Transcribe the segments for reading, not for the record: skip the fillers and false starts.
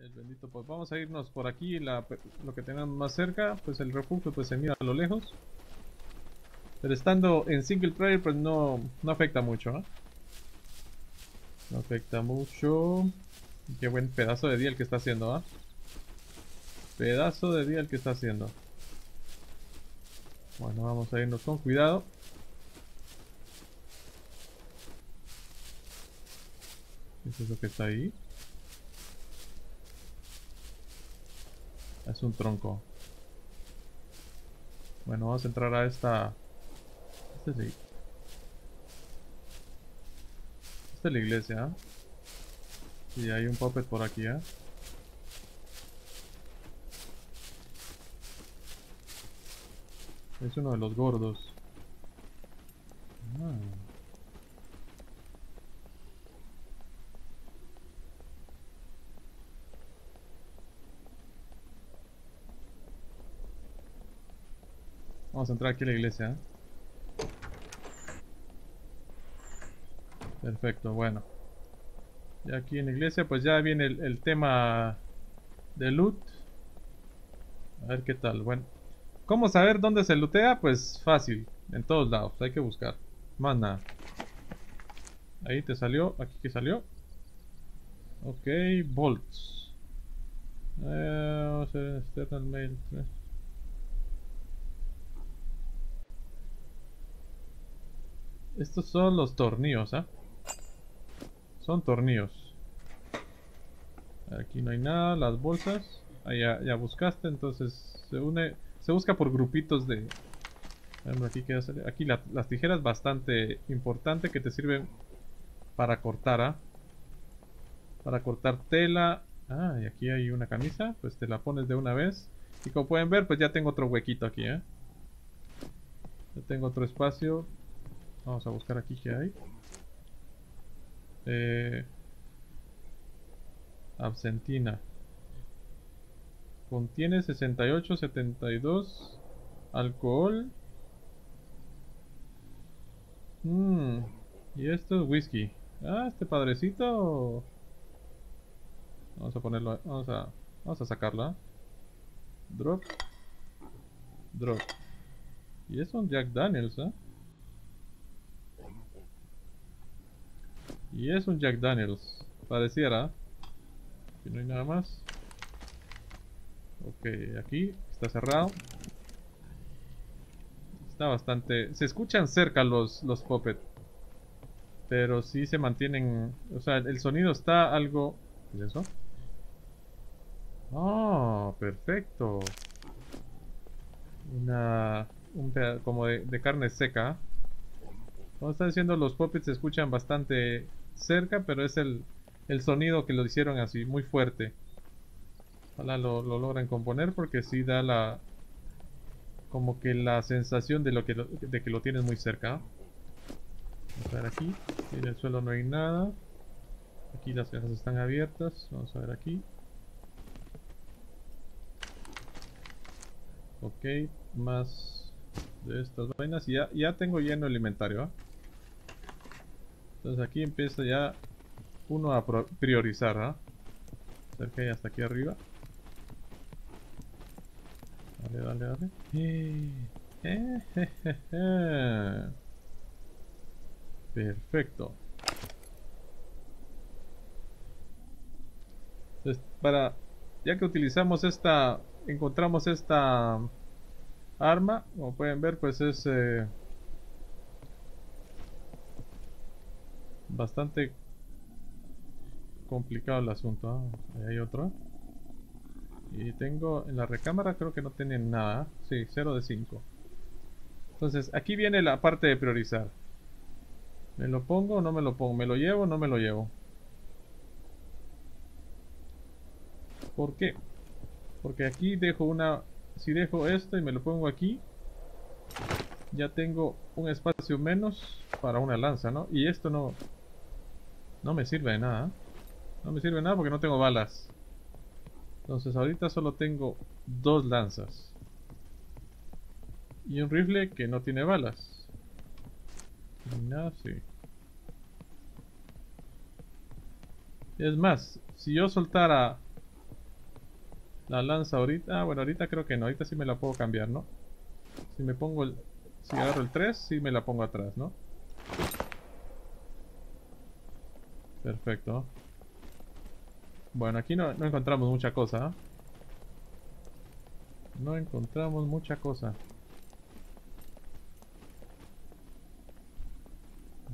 El bendito, pues vamos a irnos por aquí, lo que tenemos más cerca, pues el refugio pues se mira a lo lejos. Pero estando en single player pues no afecta mucho, ¿eh? No afecta mucho. Qué buen pedazo de día el que está haciendo, ¿eh? Pedazo de día el que está haciendo. Bueno, vamos a irnos con cuidado. ¿Qué es eso que está ahí? Es un tronco. Bueno, vamos a entrar a esta... Esta es la iglesia. Y sí, hay un puppet por aquí, ¿eh? Es uno de los gordos. Vamos a entrar aquí a la iglesia, ¿eh? Perfecto, bueno. Y aquí en la iglesia pues ya viene el tema de loot. A ver qué tal, bueno. ¿Cómo saber dónde se lootea? Pues fácil, en todos lados, hay que buscar. Más nada. Ahí te salió, aquí que salió. Ok, bolts. Vamos a hacer external mail. Estos son los tornillos, ¿eh? Son tornillos. Aquí no hay nada, las bolsas. Ahí ya buscaste, entonces se une... Se busca por grupitos de... Aquí, aquí las tijeras, bastante importante, que te sirven para cortar, ¿ah? Para cortar tela. Ah, y aquí hay una camisa, pues te la pones de una vez. Y como pueden ver, pues ya tengo otro huequito aquí, ¿eh? Ya tengo otro espacio. Vamos a buscar aquí qué hay. Absentina. Contiene 68, 72 alcohol. Y esto es whisky. Ah, este padrecito. Vamos a ponerlo, vamos a sacarla. Drop. Drop. Y es un Jack Daniels, ¿eh? Y es un Jack Daniels, pareciera. Aquí no hay nada más. Ok, aquí está cerrado. Está bastante... Se escuchan cerca los puppet. Pero sí se mantienen... O sea, el sonido está algo... ¿Qué es eso? ¡Oh! Perfecto. Un pedazo como de carne seca. Como está diciendo, los puppets se escuchan bastante cerca, pero es el sonido que lo hicieron así, muy fuerte. Ojalá lo logran componer, porque sí da la... Como que la sensación de que lo tienes muy cerca. Vamos a ver aquí. En el suelo no hay nada. Aquí las cajas están abiertas. Vamos a ver aquí. Ok, más de estas vainas. Y ya tengo lleno el inventario, ¿eh? Entonces aquí empieza ya uno a priorizar, ¿ah? A ver qué hay hasta aquí arriba. Dale. Perfecto. Entonces, ya que utilizamos esta, encontramos esta arma, como pueden ver, pues es bastante complicado el asunto. Ahí hay otro. Y tengo en la recámara, creo que no tienen nada. Sí, 0 de 5. Entonces, aquí viene la parte de priorizar. ¿Me lo pongo o no me lo pongo? ¿Me lo llevo o no me lo llevo? ¿Por qué? Porque aquí dejo una... Si dejo esto y me lo pongo aquí, ya tengo un espacio menos para una lanza, ¿no? Y esto no me sirve de nada, ¿eh? No me sirve de nada porque no tengo balas. Entonces ahorita solo tengo dos lanzas y un rifle que no tiene balas. No, sí. Es más, si yo soltara La lanza ahorita, bueno, ahorita creo que no, ahorita sí me la puedo cambiar, ¿no? Si me pongo el... si agarro el 3, sí me la pongo atrás, ¿no? Perfecto. Bueno, aquí no encontramos mucha cosa, ¿eh? No encontramos mucha cosa.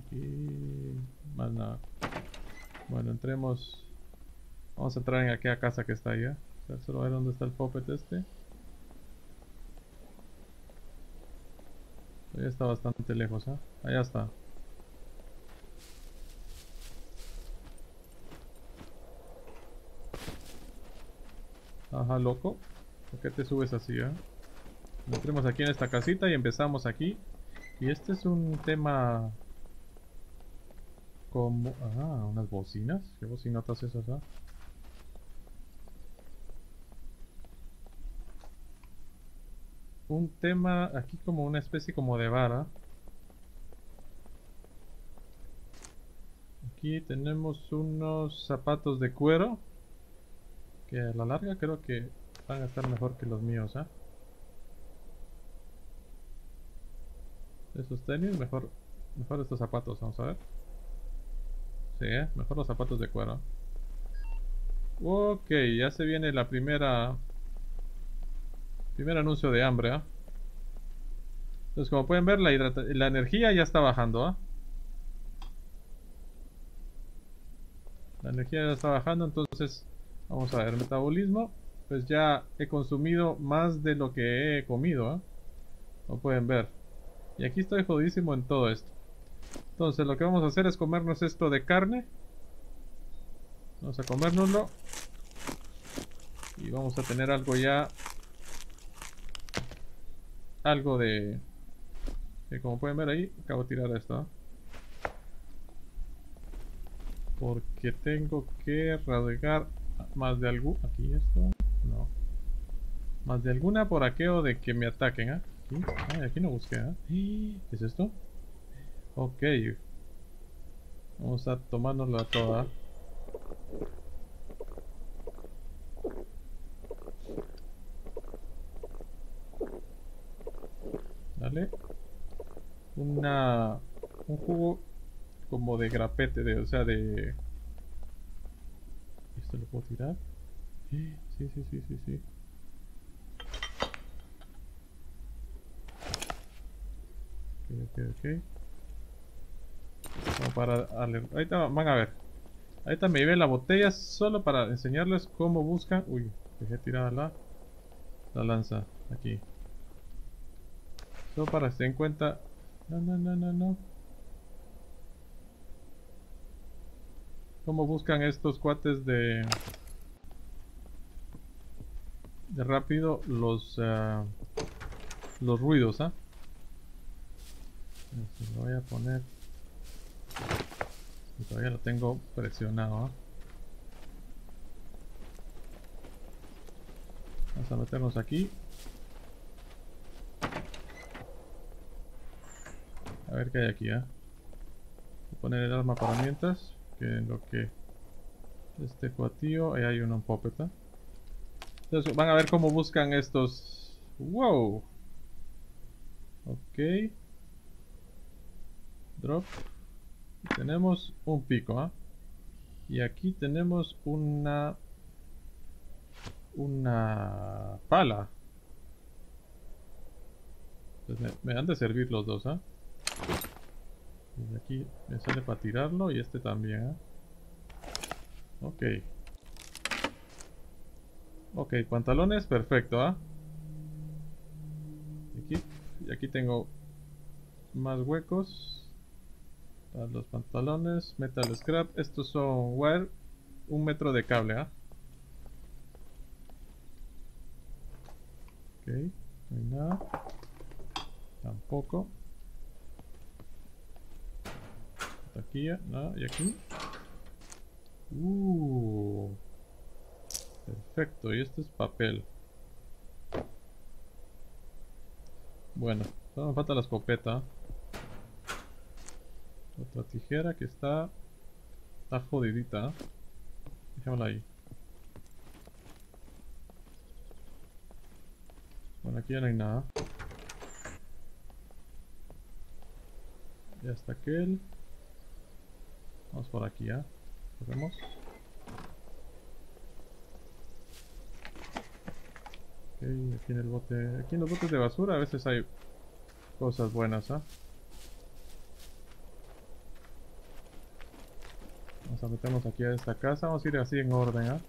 Aquí... más nada. Bueno, entremos... vamos a entrar en aquella casa que está allá. O sea, solo ver dónde está el puppet este. Todavía está bastante lejos, ¿eh? Allá está. Ajá, loco. ¿Por qué te subes así, eh? Entremos aquí en esta casita y empezamos aquí. Y este es un tema... como... ah, unas bocinas. ¿Qué bocinotas esas, ah? Un tema... aquí como una especie como de vara. Aquí tenemos unos zapatos de cuero. Que a la larga creo que... van a estar mejor que los míos, ¿eh? Esos tenis, mejor estos zapatos, vamos a ver. Sí, ¿eh? Mejor los zapatos de cuero. Ok, ya se viene la primera... primer anuncio de hambre, ¿eh? Entonces, como pueden ver, la energía ya está bajando, ¿eh? La energía ya está bajando, entonces... vamos a ver, metabolismo... pues ya he consumido más de lo que he comido, ¿eh? Como pueden ver. Y aquí estoy jodidísimo en todo esto. Entonces lo que vamos a hacer es comernos esto de carne. Vamos a comérnoslo. Y vamos a tener algo ya. Algo de... que como pueden ver ahí, acabo de tirar esto, ¿eh? Porque tengo que radicar más de algo. Aquí esto... no. Más de alguna por aquello de que me ataquen, ¿eh? Aquí, ay, aquí no busqué, ¿eh? ¿Qué es esto? Ok. Vamos a tomárnosla toda. Dale. Una... un jugo como de grapete, de, o sea, de... ¿esto lo puedo tirar? Sí. Ok. Como para... ahorita van a ver. Ahorita me llevé la botella solo para enseñarles cómo buscan... uy, dejé tirada la lanza. Aquí. Solo para que se den cuenta... No. Cómo buscan estos cuates de... rápido los ruidos, ¿ah? ¿Eh? Lo voy a poner. Y todavía lo tengo presionado, ¿eh? Vamos a meternos aquí. A ver qué hay aquí, ¿eh? Voy a poner el arma para mientras. Que en lo que este cuatío, ahí hay un puppet, ¿eh? Entonces van a ver cómo buscan estos. ¡Wow! Ok. Drop. Y tenemos un pico, ¿eh? Y aquí tenemos una... una... pala. Pues me han de servir los dos, ¿eh? Y aquí me sale para tirarlo y este también, ¿eh? Ok. Ok, pantalones, perfecto, ¿ah? ¿Eh? Y aquí tengo más huecos para los pantalones, metal scrap, estos son wire, 1 metro de cable, ¿ah? ¿Eh? Ok, no hay nada, tampoco. Aquí, nada, y aquí. Perfecto, y esto es papel. Bueno, solo me falta la escopeta. Otra tijera que está... está jodidita. Dejémosla ahí. aquí ya no hay nada. Ya está aquel. Vamos por aquí ya. Corremos. Ok, aquí en el bote. Aquí en los botes de basura a veces hay cosas buenas, ¿ah? Nos metemos aquí a esta casa. Vamos a ir así en orden, ¿ah?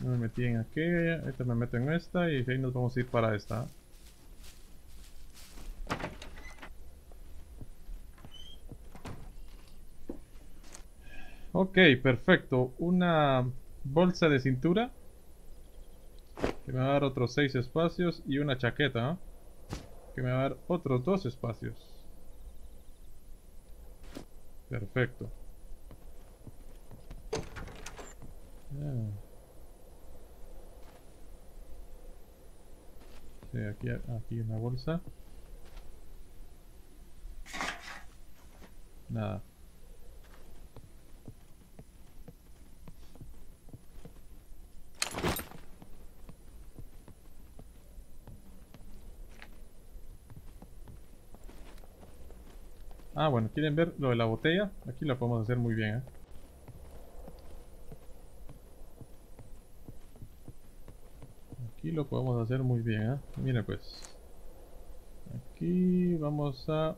Me metí en aquella, ahorita me meto en esta y de ahí nos vamos a ir para esta. Ok, perfecto. Una bolsa de cintura que me va a dar otros 6 espacios y una chaqueta, ¿eh? Que me va a dar otros 2 espacios. Perfecto. Sí, aquí una bolsa. Nada. Ah, bueno, ¿quieren ver lo de la botella? Aquí lo podemos hacer muy bien, ¿eh? Aquí lo podemos hacer muy bien, ¿eh? Mira pues. Aquí vamos a...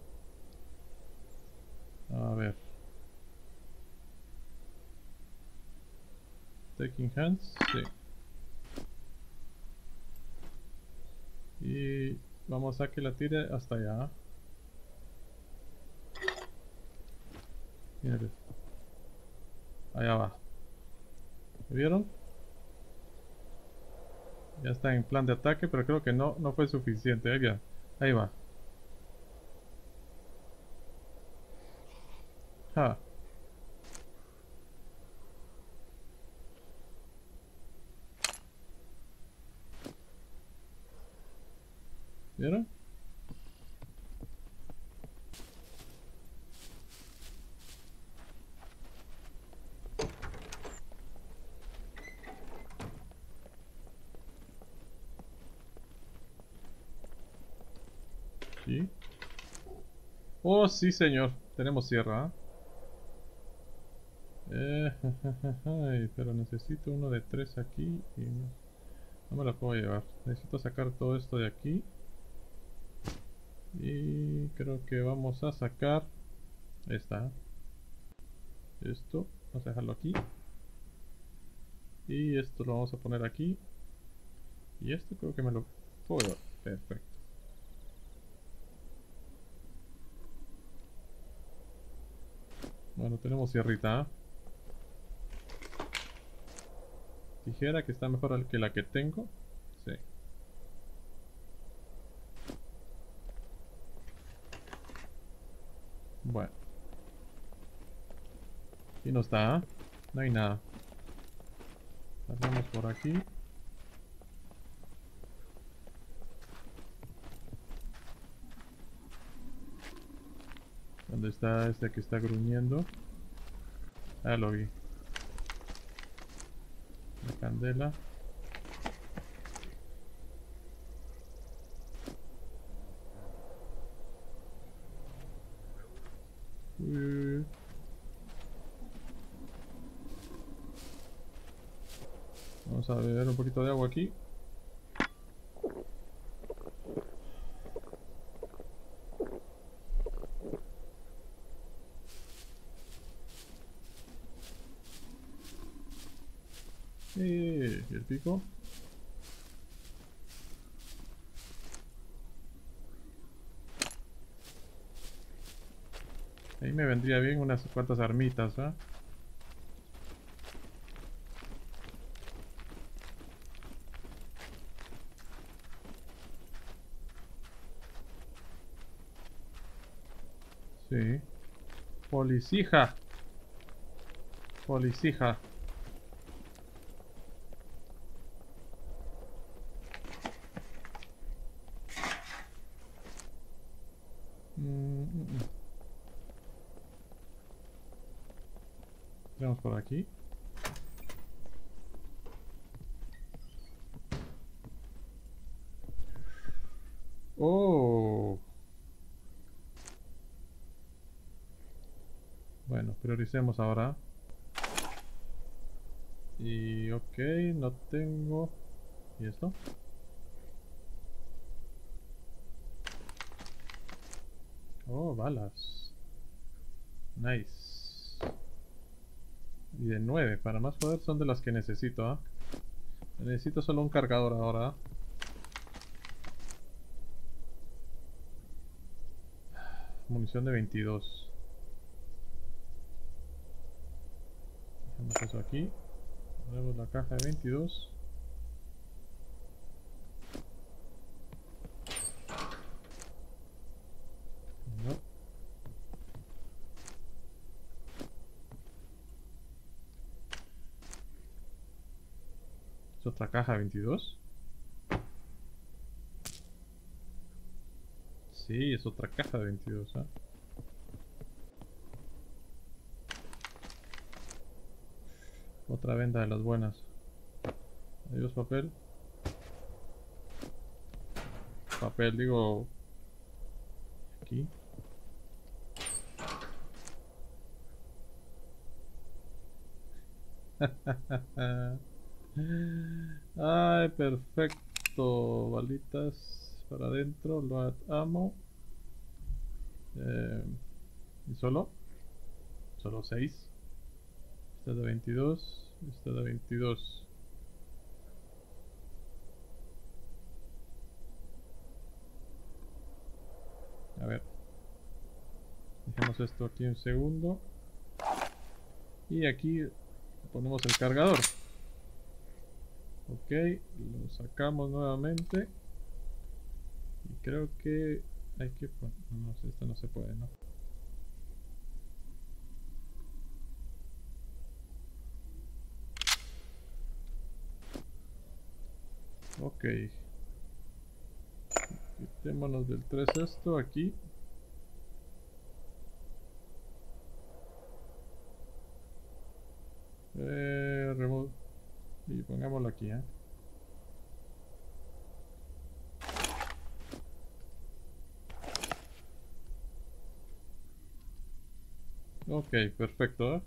A ver. Taking hands, sí. Y vamos a que la tire hasta allá, ¿eh? Mírales. Allá va. ¿Me vieron? Ya está en plan de ataque, pero creo que no fue suficiente. Oiga, ahí va. Ja. ¿Vieron? Sí. Oh, sí, señor. Tenemos sierra, ¿eh? Pero necesito uno de 3 aquí y no me la puedo llevar. Necesito sacar todo esto de aquí. Y creo que vamos a sacar esta. Esto, vamos a dejarlo aquí. Y esto lo vamos a poner aquí. Y esto creo que me lo puedo llevar. Perfecto. Bueno, tenemos sierrita, ¿eh? Tijera que está mejor que la que tengo. Sí. Bueno. Aquí no está, ¿eh? No hay nada. Pasamos por aquí. ¿Dónde está este que está gruñendo? Ah, lo vi. La candela. Vamos a beber un poquito de agua aquí. Y el pico. Ahí me vendría bien unas cuantas armitas, ¿eh? Sí. Policía. Policía. Vamos por aquí. Oh. Bueno, prioricemos ahora. Y ok, no tengo... ¿Y esto? Oh, balas. Nice. Y de 9, para más poder son de las que necesito, ¿eh? Necesito solo un cargador ahora. Munición de 22. Dejamos eso aquí. Ponemos la caja de 22. Otra caja 22. Sí, es otra caja de 22, ¿eh? Otra venta de las buenas. Adiós, papel. Papel, digo... Aquí. Ay, perfecto. Balitas para adentro. Lo amo. ¿Y solo? Solo 6. Esta de 22. Esta de 22. A ver. Dejemos esto aquí un segundo. Y aquí ponemos el cargador. Ok, lo sacamos nuevamente. Y creo que hay que poner... No sé, esto no se puede, ¿no? Ok. Quitémonos del 3 esto aquí. Remove. Y pongámoslo aquí, ¿eh? Ok, perfecto, ¿eh?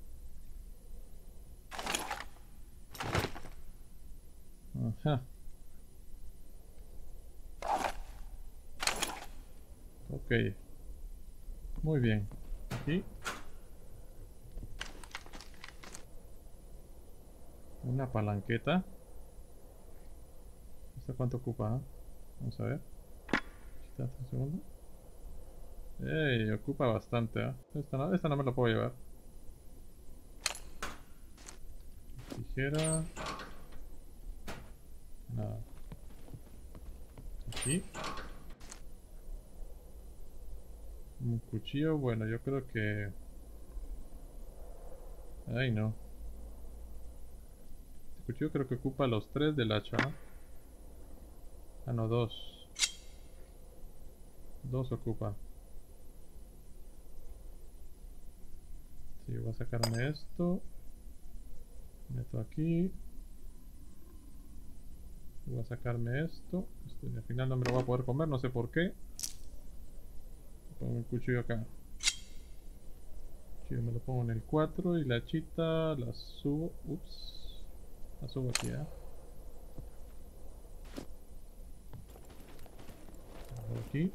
Ajá. Ok. Muy bien. Aquí. Una palanqueta. ¿Esta cuánto ocupa? ¿Eh? Vamos a ver. Quítate un segundo. ¡Ey! Ocupa bastante, ¿eh? Esta no me la puedo llevar. Tijera. Nada. Aquí. Un cuchillo. Bueno, yo creo que... Ay, no. Yo creo que ocupa los 3 del hacha, ¿no? Ah, no, 2. 2 ocupa. Sí, voy a sacarme esto. Meto aquí. Voy a sacarme esto. Y al final no me lo voy a poder comer, no sé por qué. Pongo el cuchillo acá. Cuchillo me lo pongo en el 4 y la hachita la subo. Ups. La subo aquí, ¿eh? Aquí.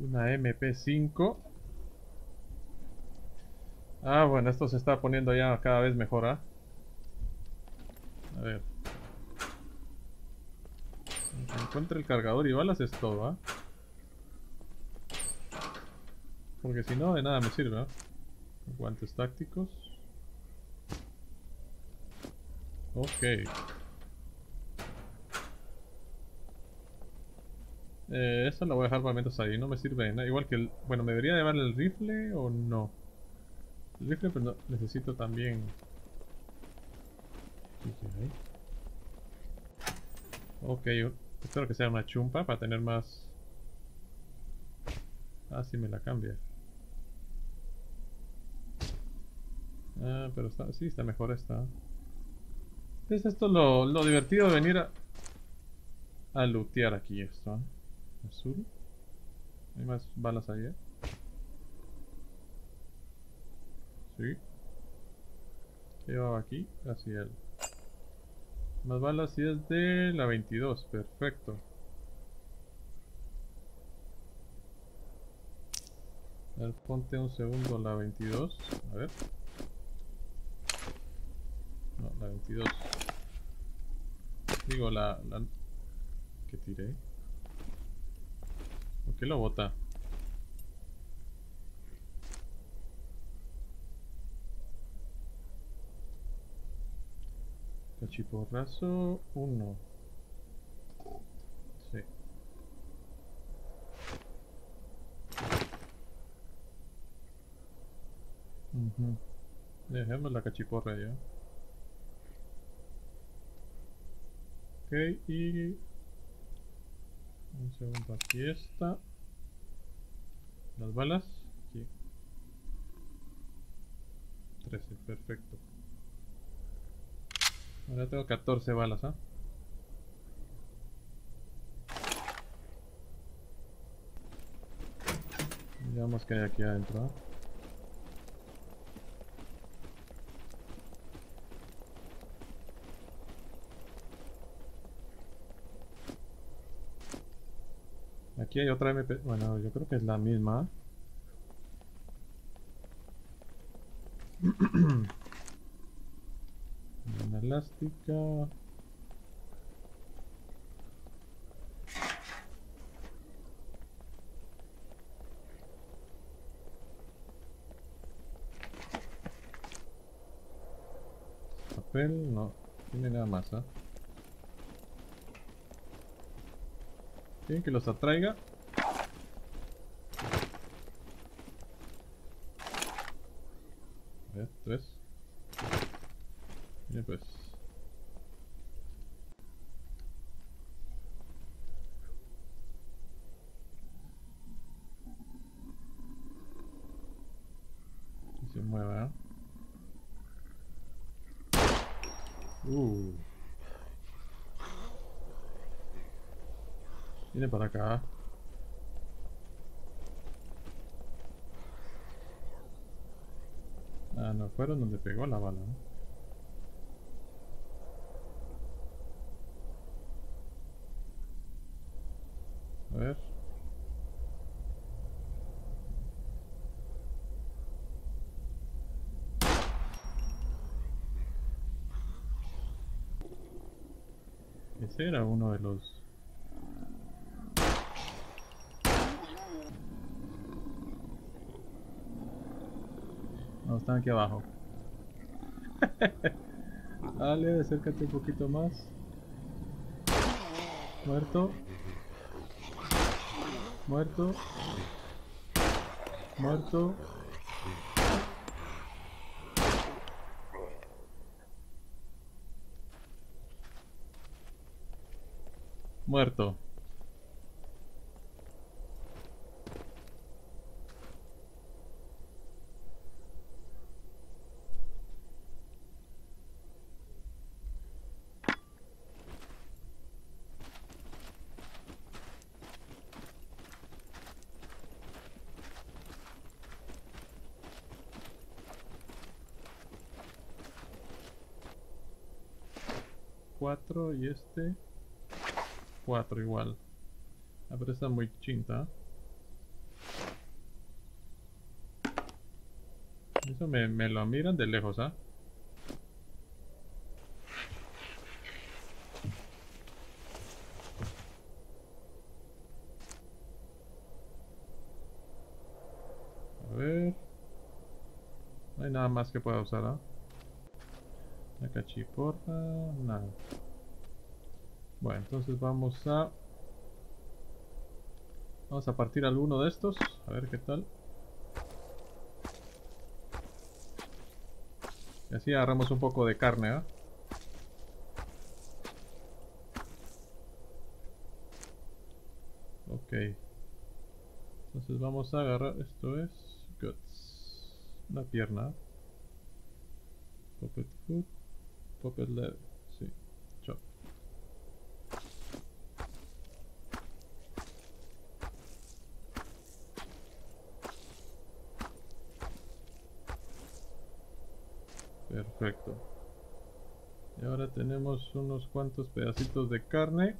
Una MP5. Ah, bueno, esto se está poniendo ya cada vez mejor, ¿eh? A ver. Encuentra el cargador y balas es todo, ¿eh? Porque si no, de nada me sirve, ¿eh? Guantes tácticos. Ok. Eso lo voy a dejar para mientras ahí. No me sirve de nada. Igual que el... Bueno, ¿me debería llevar el rifle o no? El rifle, pero no. Necesito también... Ok. Espero que sea una chumpa para tener más... Ah, sí me la cambia. Ah, pero está... Sí, está mejor esta. Entonces esto es lo divertido de venir a... a lootear aquí esto, ¿eh? Azul. ¿Hay más balas allá? Sí. ¿Qué llevaba aquí? Así él. Más balas y es de la 22. Perfecto. A ver, ponte un segundo la 22. A ver. No, la 22. Digo, la... ¿Qué tiré? ¿Por qué lo bota? Cachiporrazo 1. Sí. Dejemos la cachiporra ya. Ok, y... un segundo, aquí está. Las balas. Aquí. 13, perfecto. Ahora tengo 14 balas, ¿ah? Veamos qué hay aquí adentro, ¿eh? Aquí hay otra MP, bueno, yo creo que es la misma. Una elástica. Papel, no tiene nada más, ¿eh? Bien, que los atraiga. A ver, 3. Bien, pues. Que se mueva, ¿eh? Viene para acá. Ah, no, fueron donde pegó la bala, ¿no? A ver. Ese era uno de los... No, están aquí abajo. Dale, acércate un poquito más. Muerto. Muerto. Muerto. Muerto. Y este 4 igual. Ah, pero está muy chinta. Eso me lo miran de lejos, ¿ah? A ver. No hay nada más que pueda usar, ¿ah? La cachiporra, nada. Bueno, entonces vamos a partir alguno de estos, a ver qué tal. Y así agarramos un poco de carne, ¿eh? Ok. Entonces vamos a agarrar, esto es guts, una pierna. Pocket foot, pocket leather, sí, chop. Perfecto. Y ahora tenemos unos cuantos pedacitos de carne.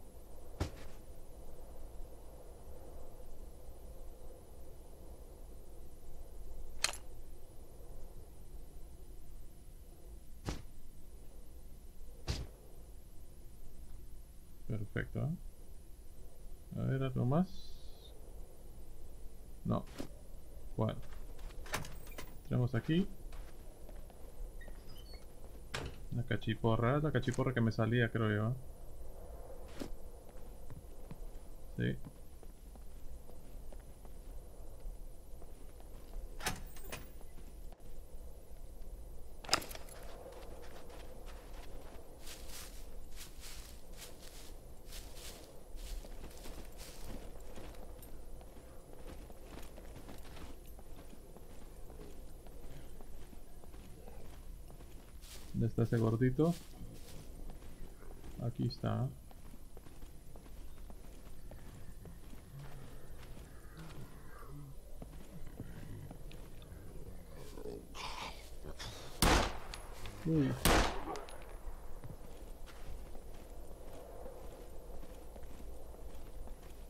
Perfecto, ¿eh? A ver, algo más. No. ¿Cuál? Entramos aquí. La cachiporra, es la cachiporra que me salía, creo yo. Sí. ¿Dónde está ese gordito? Aquí está. Uy.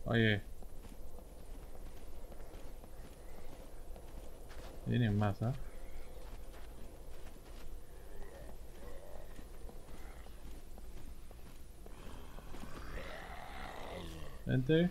Oye. Tienen más, ¿eh? Vente.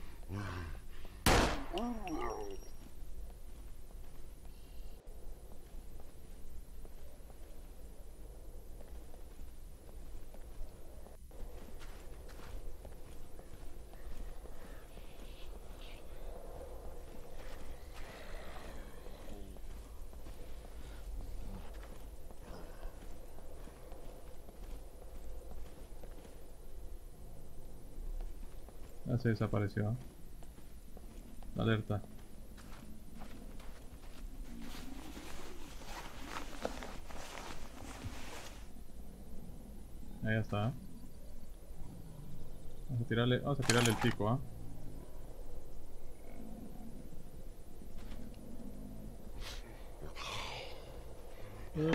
Ah, se desapareció, ¿eh? Alerta. Ahí está, ¿eh? Vamos a tirarle el pico, ¿ah? ¿Eh?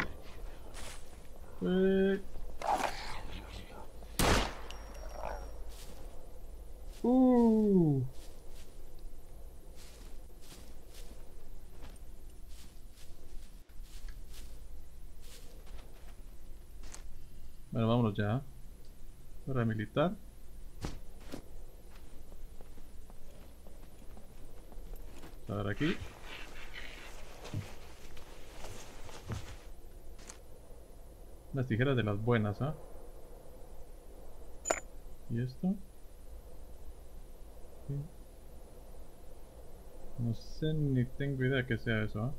Bueno, vámonos ya. Para militar. A ver aquí. Las tijeras de las buenas, ¿ah? ¿Eh? ¿Y esto? No sé, ni tengo idea que sea eso, ¿eh?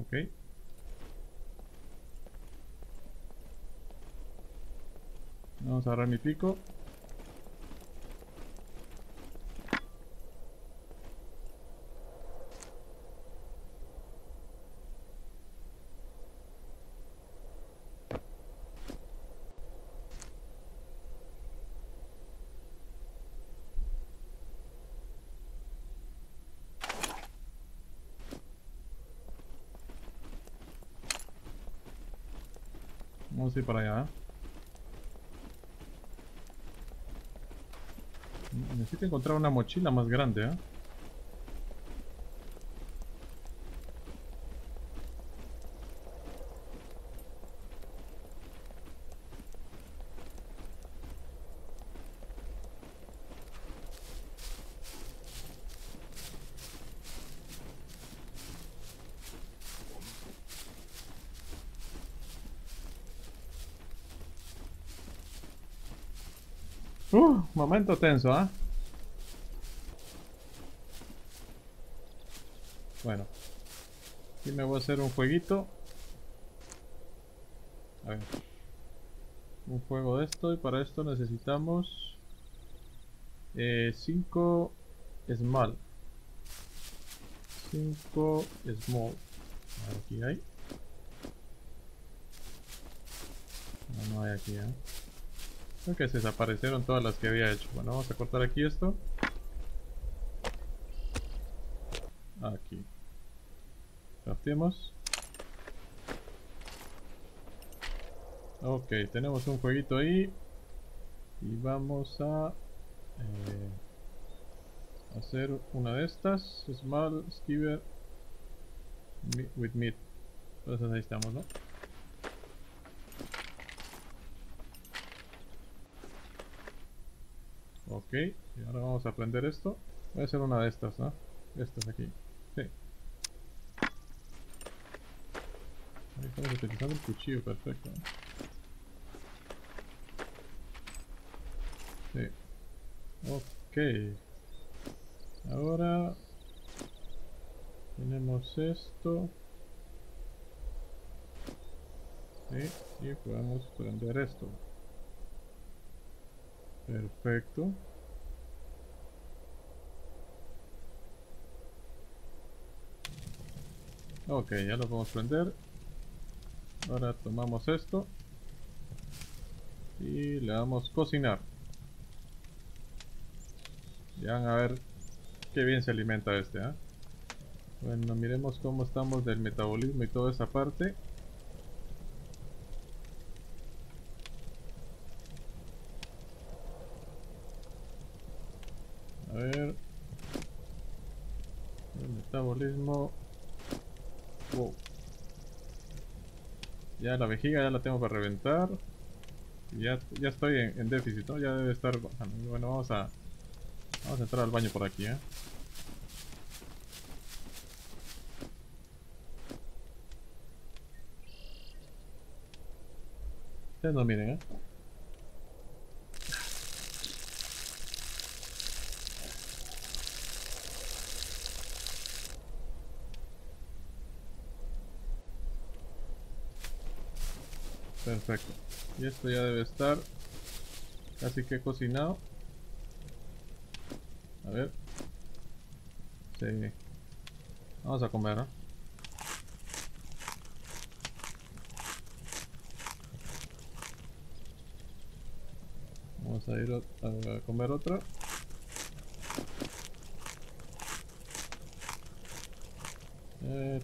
Ok. Vamos a agarrar mi pico. Vamos a ir para allá. Necesito encontrar una mochila más grande, ¿eh? Momento tenso, ¿ah? ¿Eh? Bueno, aquí me voy a hacer un jueguito. A ver. Un juego de esto, y para esto necesitamos 5 small. 5 small. Aquí hay. No hay aquí, ¿eh? Creo que se desaparecieron todas las que había hecho. Bueno, vamos a cortar aquí esto. Aquí. Crafteamos. Ok, tenemos un jueguito ahí. Y vamos a hacer una de estas. Small Skiver with Meat. Entonces ahí estamos, ¿no? Ok, y ahora vamos a prender esto. Voy a hacer una de estas, ¿no? Estas aquí. Sí. Ahí estamos utilizando el cuchillo, perfecto. Sí. Ok. Ahora tenemos esto. Sí, y podemos prender esto. Perfecto. Ok, ya lo podemos prender. Ahora tomamos esto y le damos cocinar. Ya van a ver qué bien se alimenta este, ¿eh? Bueno, miremos cómo estamos del metabolismo y toda esa parte. A ver. El metabolismo. Wow. Ya la vejiga ya la tengo para reventar. Ya estoy en déficit, ¿no? Ya debe estar bajando. Bueno, vamos a entrar al baño por aquí, ¿eh? Ustedes no miren, ¿eh? Perfecto. Y esto ya debe estar casi que cocinado. A ver. Sí. Vamos a comer, ¿no? Vamos a ir a comer otra.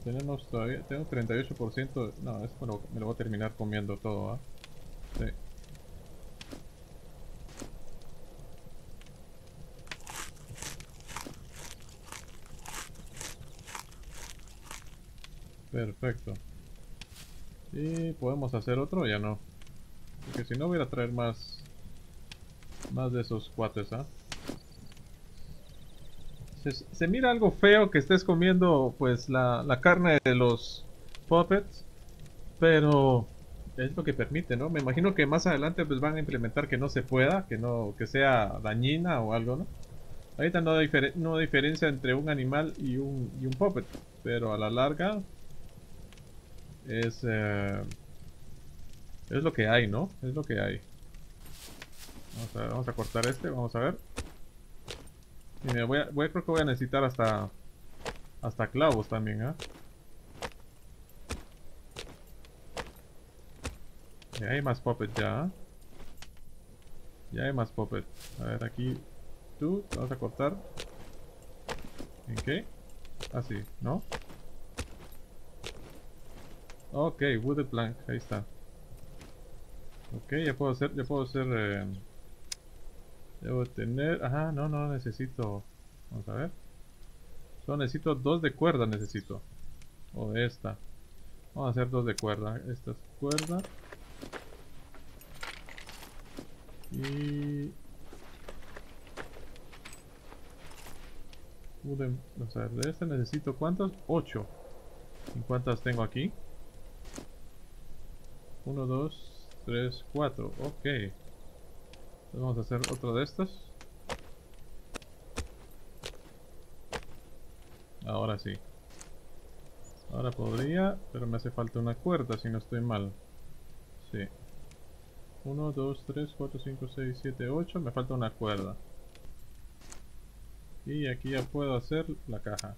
Tenemos todavía, tengo 38%. No, esto me lo voy a terminar comiendo todo, ¿eh? Sí. Perfecto. ¿Y podemos hacer otro o ya no? Porque si no voy a traer más de esos cuates, ¿ah? ¿Eh? Se mira algo feo que estés comiendo pues la carne de los puppets, pero es lo que permite, ¿no? Me imagino que más adelante pues van a implementar que no se pueda, que sea dañina o algo, ¿no? Ahorita no hay diferencia entre un animal y un puppet, pero a la larga es lo que hay, ¿no? Es lo que hay. Vamos a cortar este, vamos a ver. Mira, creo que voy a necesitar hasta clavos también, ¿eh? Ya hay más puppets ya. Ya hay más puppets. A ver, aquí tú te vas a cortar. ¿En qué? Así, ¿no? Ok, wooden plank, ahí está. Ok, ya puedo hacer... Debo tener... Ajá, no necesito... Vamos a ver. Solo necesito dos de cuerda, necesito. O de esta. Vamos a hacer dos de cuerda. Esta es cuerda. Y... Vamos a ver, de esta necesito ¿cuántos? 8. ¿Y cuántas tengo aquí? 1, 2, 3, 4. Ok. Vamos a hacer otro de estos. Ahora sí. Ahora podría, pero me hace falta una cuerda si no estoy mal. Sí. 1, 2, 3, 4, 5, 6, 7, 8. Me falta una cuerda. Y aquí ya puedo hacer la caja.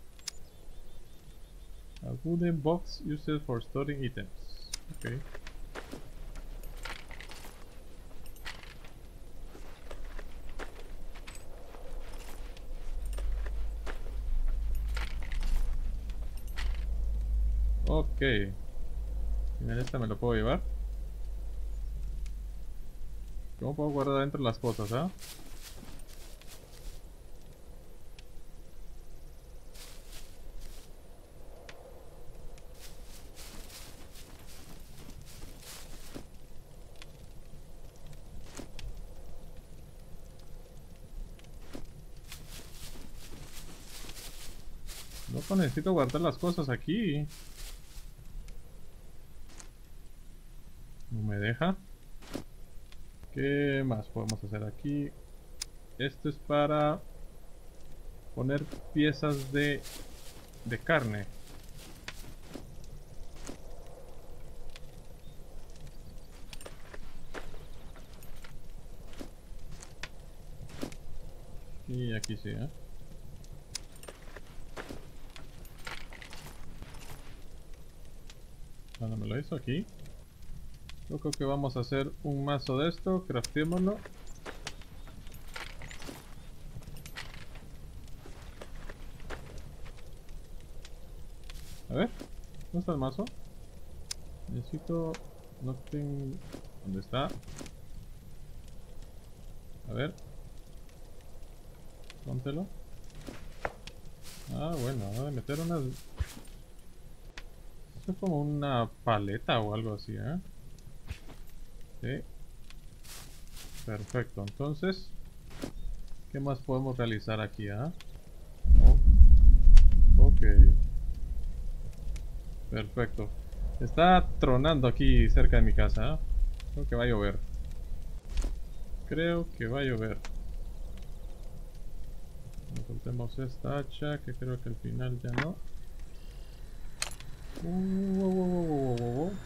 A wooden box used for storing items. Ok. Ok. Mira, esta me lo puedo llevar. ¿Cómo puedo guardar dentro las cosas, ah? Loco, necesito guardar las cosas aquí. No me deja. ¿Qué más podemos hacer aquí? Esto es para poner piezas de carne. Y aquí sí, ¿eh? No me lo hizo aquí. Yo creo que vamos a hacer un mazo de esto, craftémoslo. A ver, ¿dónde está el mazo? Necesito... no tengo... ¿dónde está? A ver. Póntelo. Ah, bueno, voy a meter unas... esto es como una paleta o algo así, ¿eh? Okay. Perfecto, entonces ¿qué más podemos realizar aquí? Ok, perfecto. Está tronando aquí cerca de mi casa, ¿eh? Creo que va a llover. Soltemos esta hacha, que creo que al final ya no.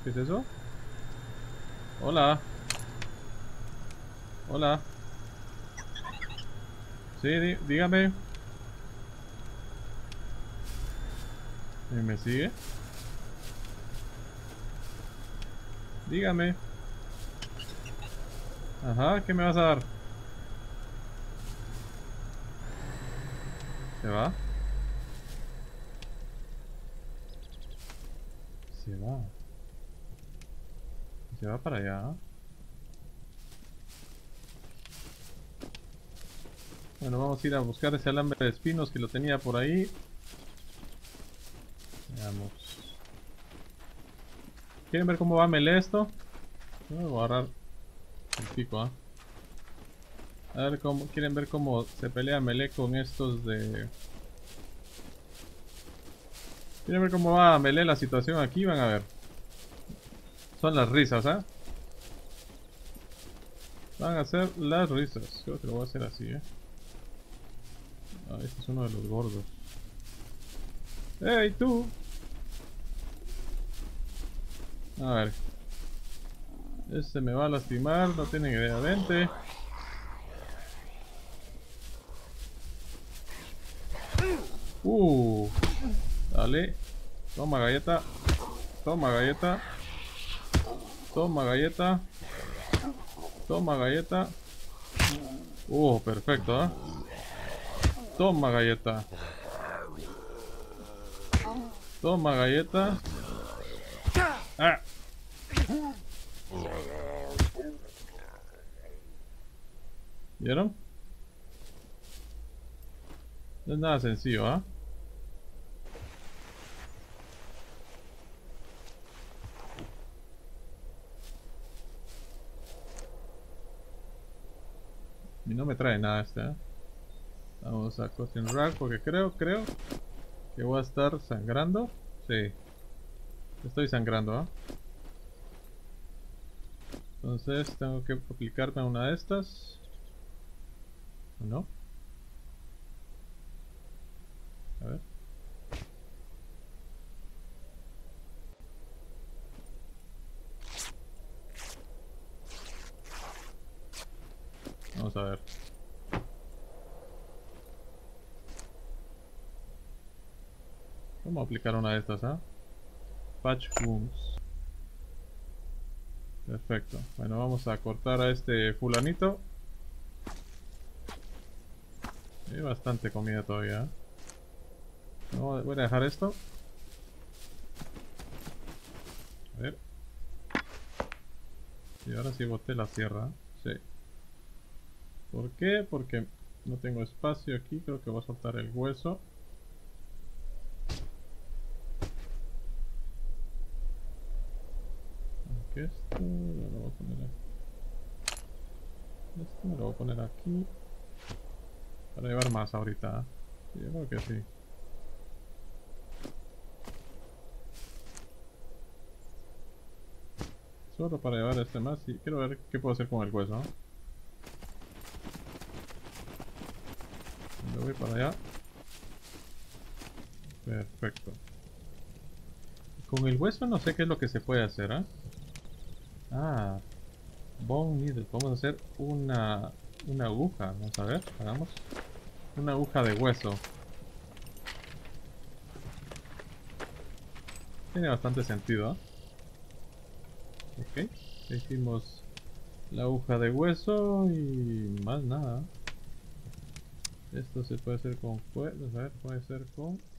¿Qué es eso? Hola. Hola. Sí, dígame. ¿Me sigue? Dígame. Ajá, ¿qué me vas a dar? ¿Se va? Se va. Se va para allá. Bueno, vamos a ir a buscar ese alambre de espinos que lo tenía por ahí. Veamos. ¿Quieren ver cómo va melee esto? Voy a agarrar el pico, ¿eh? A ver cómo... ¿quieren ver cómo se pelea melee con estos de...? ¿Quieren ver cómo va melee la situación aquí? Van a ver. Son las risas, ¿eh? Van a ser las risas. Creo que lo voy a hacer así, ¿eh? Ah, este es uno de los gordos. ¡Ey, tú! A ver. Este me va a lastimar, no tienen idea. Vente. Dale. Toma galleta. Toma galleta. Toma galleta. Toma galleta. Perfecto, ¿eh? Toma galleta. Toma galleta. Ah. ¿Vieron? No es nada sencillo, ¿ah? ¿Eh? Y no me trae nada ¿eh? Vamos a Cotton Rack porque creo que voy a estar sangrando. Sí, estoy sangrando, ¿eh? Entonces tengo que aplicarme una de estas. ¿O no? A ver. Vamos a ver. Vamos a aplicar una de estas, ¿ah? Patch Wounds. Perfecto. Bueno, vamos a cortar a este fulanito. Hay bastante comida todavía, ¿eh? No, voy a dejar esto. ver. Y ahora sí boté la sierra. Sí. ¿Por qué? Porque no tengo espacio aquí. Creo que voy a soltar el hueso. Aunque esto lo voy a poner aquí. Esto me lo voy a poner aquí. Para llevar más ahorita. Yo creo que sí. Solo para llevar este más y quiero ver qué puedo hacer con el hueso. Me voy para allá. Perfecto. Con el hueso no sé qué es lo que se puede hacer, ¿eh? Ah, bone needle. Vamos a hacer una aguja. Vamos a ver, hagamos una aguja de hueso. Tiene bastante sentido, ¿eh? Ok, hicimos la aguja de hueso y más nada. Esto se puede hacer con fuego, a ver, puede ser con